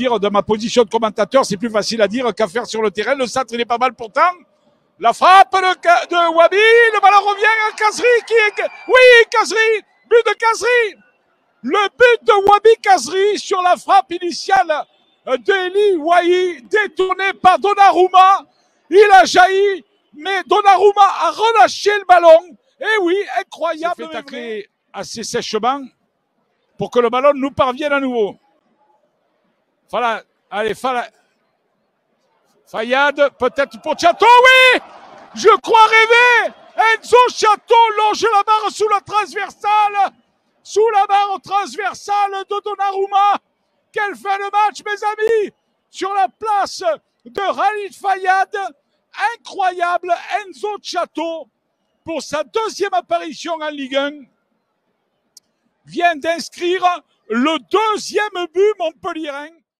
dire de ma position de commentateur, c'est plus facile à dire qu'à faire sur le terrain. Le centre, il est pas mal pourtant. La frappe de Wahbi, le ballon revient à Khazri qui est... Oui, Khazri, but de Khazri. Le but de Wahbi Khazri sur la frappe initiale d'Eli Wahi, détourné par Donnarumma. Il a jailli, mais Donnarumma a relâché le ballon. Et oui, incroyable. Il s'est fait tacler assez sèchement pour que le ballon nous parvienne à nouveau. Voilà, allez, Fayad, peut-être pour Tchato, oui! Je crois rêver! Enzo Tchato longe la barre sous la transversale! Sous la barre transversale de Donnarumma! Quel fait le match, mes amis! Sur la place de Khalil Fayad, incroyable Enzo Tchato, pour sa deuxième apparition en Ligue 1, vient d'inscrire le deuxième but montpelliérain.